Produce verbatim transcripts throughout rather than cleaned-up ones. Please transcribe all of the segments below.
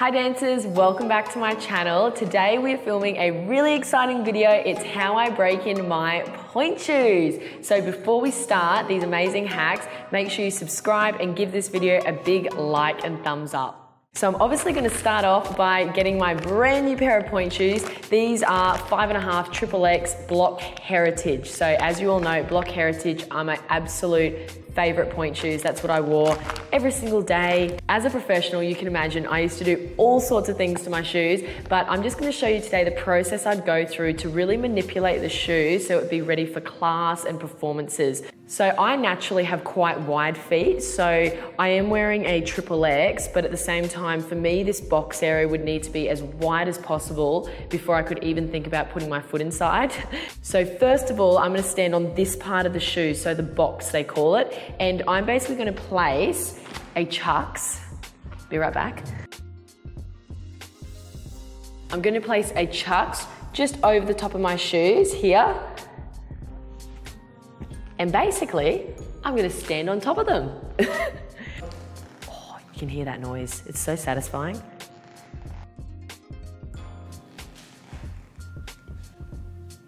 Hi dancers, welcome back to my channel. Today we're filming a really exciting video. It's how I break in my point shoes. So before we start these amazing hacks, make sure you subscribe and give this video a big like and thumbs up. So I'm obviously going to start off by getting my brand new pair of point shoes. These are five and a half triple X Block Heritage. So as you all know, Block Heritage are my absolute favorite point shoes. That's what I wore every single day. As a professional, you can imagine I used to do all sorts of things to my shoes, but I'm just going to show you today the process I'd go through to really manipulate the shoe so it'd be ready for class and performances. So I naturally have quite wide feet, so I am wearing a triple X, but at the same time, for me, this box area would need to be as wide as possible before I could even think about putting my foot inside. So first of all, I'm going to stand on this part of the shoe, so the box they call it, and I'm basically going to place a chucks. Be right back. I'm going to place a chucks just over the top of my shoes here. And basically, I'm going to stand on top of them. Oh, you can hear that noise. It's so satisfying.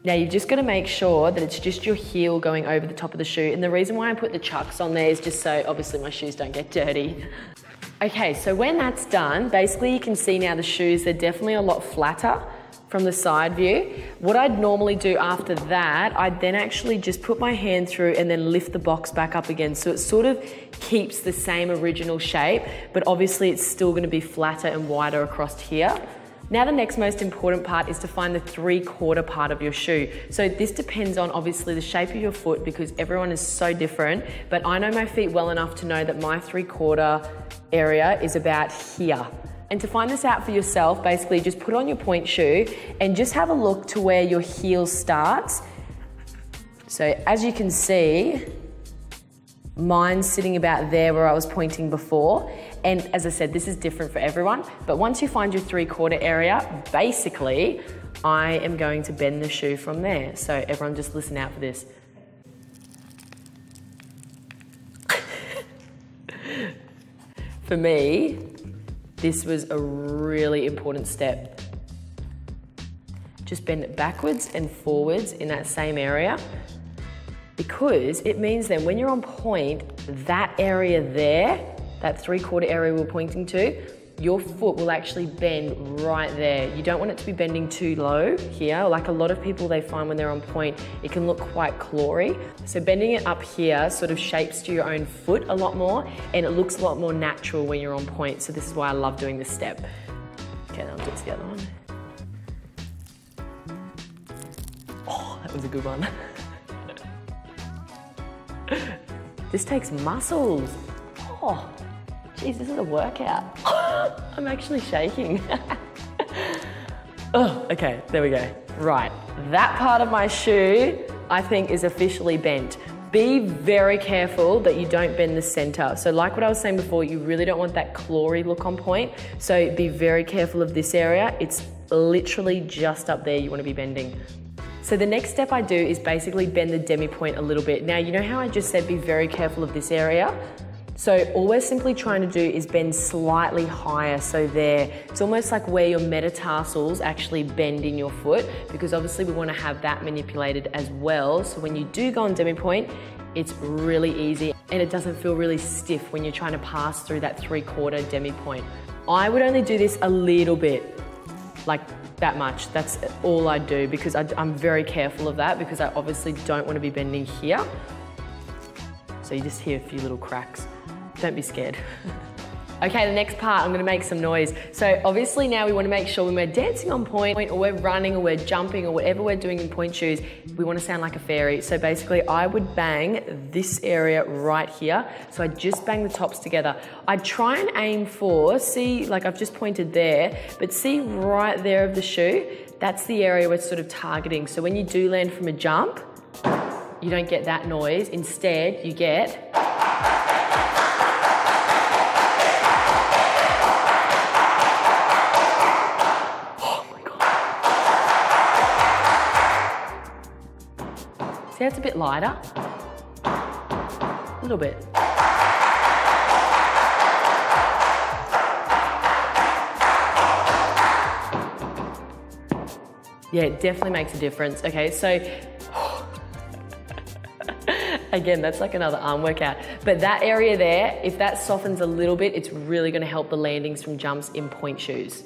Now you've just got to make sure that it's just your heel going over the top of the shoe. And the reason why I put the chucks on there is just so obviously my shoes don't get dirty. Okay, so when that's done, basically you can see now the shoes, they're definitely a lot flatter from the side view. What I'd normally do after that, I'd then actually just put my hand through and then lift the box back up again. So it sort of keeps the same original shape, but obviously it's still going to be flatter and wider across here. Now the next most important part is to find the three-quarter part of your shoe. So this depends on obviously the shape of your foot because everyone is so different, but I know my feet well enough to know that my three-quarter area is about here. And to find this out for yourself, basically just put on your point shoe and just have a look to where your heel starts. So as you can see, mine's sitting about there where I was pointing before. And as I said, this is different for everyone, but once you find your three-quarter area, basically, I am going to bend the shoe from there. So everyone just listen out for this. For me, this was a really important step. Just bend it backwards and forwards in that same area, because it means then when you're on point, that area there, that three-quarter area we're pointing to, your foot will actually bend right there. You don't want it to be bending too low here. Like a lot of people they find when they're on point, it can look quite clawy. So bending it up here sort of shapes to your own foot a lot more and it looks a lot more natural when you're on point. So this is why I love doing this step. Okay, now I'll do it to the other one. Oh, that was a good one. This takes muscles. Oh. Jeez, this is a workout. I'm actually shaking. Oh, okay, there we go. Right, that part of my shoe, I think, is officially bent. Be very careful that you don't bend the center. So like what I was saying before, you really don't want that clawy look on point. So be very careful of this area. It's literally just up there you want to be bending. So the next step I do is basically bend the demi point a little bit. Now, you know how I just said be very careful of this area? So all we're simply trying to do is bend slightly higher, so there. It's almost like where your metatarsals actually bend in your foot, because obviously we want to have that manipulated as well. So when you do go on demi point, it's really easy and it doesn't feel really stiff when you're trying to pass through that three-quarter demi point. I would only do this a little bit, like that much. That's all I do, because I, I'm very careful of that, because I obviously don't want to be bending here. So you just hear a few little cracks. Don't be scared. Okay, the next part, I'm gonna make some noise. So obviously now we wanna make sure when we're dancing on point, or we're running, or we're jumping, or whatever we're doing in point shoes, we wanna sound like a fairy. So basically I would bang this area right here. So I just bang the tops together. I'd try and aim for, see, like I've just pointed there, but see right there of the shoe, that's the area we're sort of targeting. So when you do land from a jump, you don't get that noise. Instead, you get that's a bit lighter, a little bit. Yeah, it definitely makes a difference. Okay, so again, that's like another arm workout. But that area there, if that softens a little bit, it's really gonna help the landings from jumps in point shoes.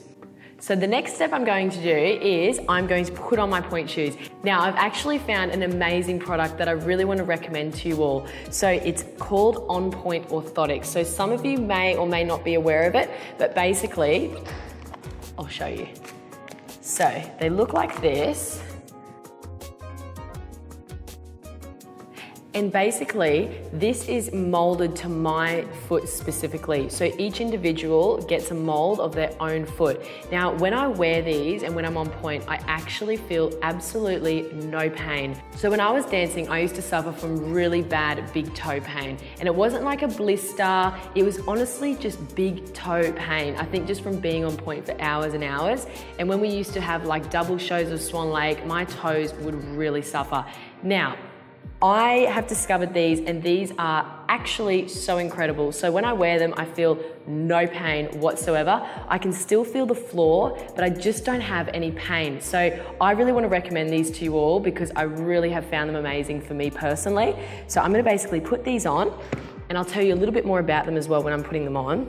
So the next step I'm going to do is I'm going to put on my point shoes. Now, I've actually found an amazing product that I really want to recommend to you all. So it's called En Pointe Orthotics. So some of you may or may not be aware of it, but basically, I'll show you. So they look like this. And basically, this is molded to my foot specifically. So each individual gets a mold of their own foot. Now, when I wear these and when I'm on point, I actually feel absolutely no pain. So when I was dancing, I used to suffer from really bad big toe pain. And it wasn't like a blister, it was honestly just big toe pain. I think just from being on point for hours and hours. And when we used to have like double shows of Swan Lake, my toes would really suffer. Now, I have discovered these, and these are actually so incredible. So when I wear them, I feel no pain whatsoever. I can still feel the floor, but I just don't have any pain. So I really want to recommend these to you all because I really have found them amazing for me personally. So I'm going to basically put these on, and I'll tell you a little bit more about them as well when I'm putting them on.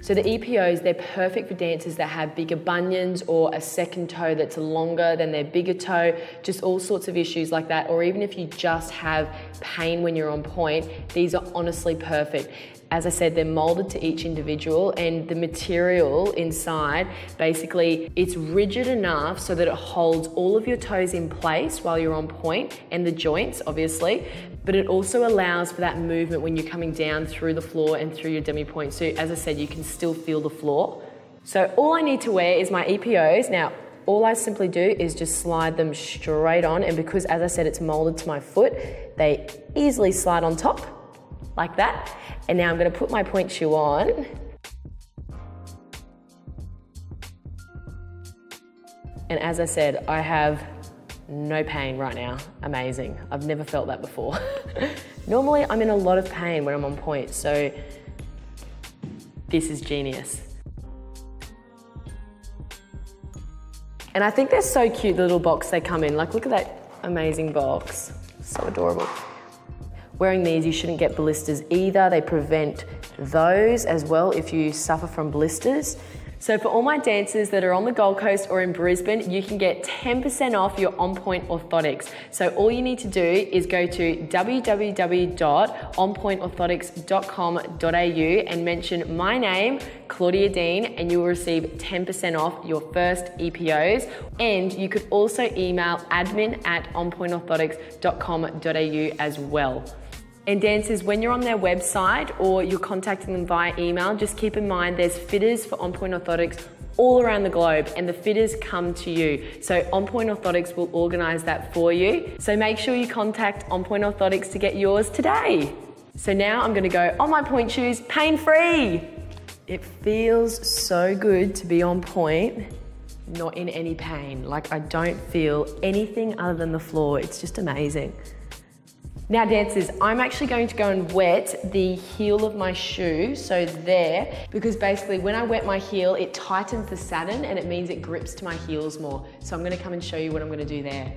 So the E P Os, they're perfect for dancers that have bigger bunions or a second toe that's longer than their bigger toe, just all sorts of issues like that. Or even if you just have pain when you're on point, these are honestly perfect. As I said, they're molded to each individual, and the material inside, basically, it's rigid enough so that it holds all of your toes in place while you're on point, and the joints, obviously. But it also allows for that movement when you're coming down through the floor and through your demi point. So as I said, you can still feel the floor. So all I need to wear is my E P Os. Now, all I simply do is just slide them straight on. And because, as I said, it's molded to my foot, they easily slide on top like that. And now I'm gonna put my point shoe on. And as I said, I have no pain right now. Amazing. I've never felt that before. Normally, I'm in a lot of pain when I'm on point, so this is genius. And I think they're so cute, the little box they come in. Like, look at that amazing box. So adorable. Wearing these, you shouldn't get blisters either. They prevent those as well if you suffer from blisters. So for all my dancers that are on the Gold Coast or in Brisbane, you can get ten percent off your En Pointe Orthotics. So all you need to do is go to w w w dot en pointe orthotics dot com dot a u and mention my name, Claudia Dean, and you'll receive ten percent off your first E P Os. And you could also email admin at en pointe orthotics dot com dot a u as well. And dancers, when you're on their website or you're contacting them via email, just keep in mind there's fitters for En Pointe Orthotics all around the globe, and the fitters come to you. So En Pointe Orthotics will organise that for you. So make sure you contact En Pointe Orthotics to get yours today. So now I'm gonna go on my point shoes, pain-free. It feels so good to be on point, not in any pain. Like, I don't feel anything other than the floor. It's just amazing. Now dancers, I'm actually going to go and wet the heel of my shoe, so there, because basically when I wet my heel, it tightens the satin and it means it grips to my heels more. So I'm gonna come and show you what I'm gonna do there.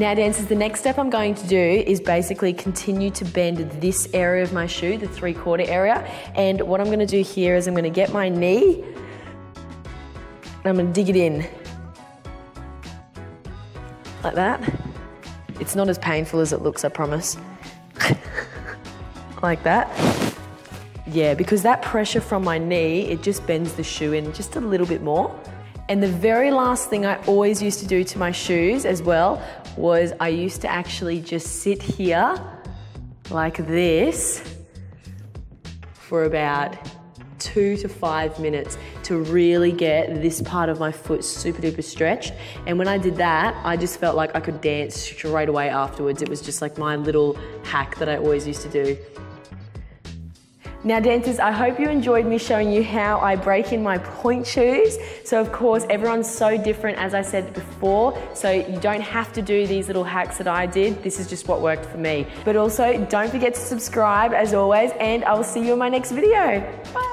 Now dancers, the next step I'm going to do is basically continue to bend this area of my shoe, the three quarter area. And what I'm gonna do here is I'm gonna get my knee and I'm gonna dig it in. Like that. It's not as painful as it looks, I promise. Like that. Yeah, because that pressure from my knee, it just bends the shoe in just a little bit more. And the very last thing I always used to do to my shoes as well was I used to actually just sit here like this for about two to five minutes to really get this part of my foot super duper stretched. And when I did that, I just felt like I could dance straight away afterwards. It was just like my little hack that I always used to do. Now dancers, I hope you enjoyed me showing you how I break in my point shoes. So of course, everyone's so different, as I said before, so you don't have to do these little hacks that I did. This is just what worked for me. But also, don't forget to subscribe as always, and I will see you in my next video. Bye.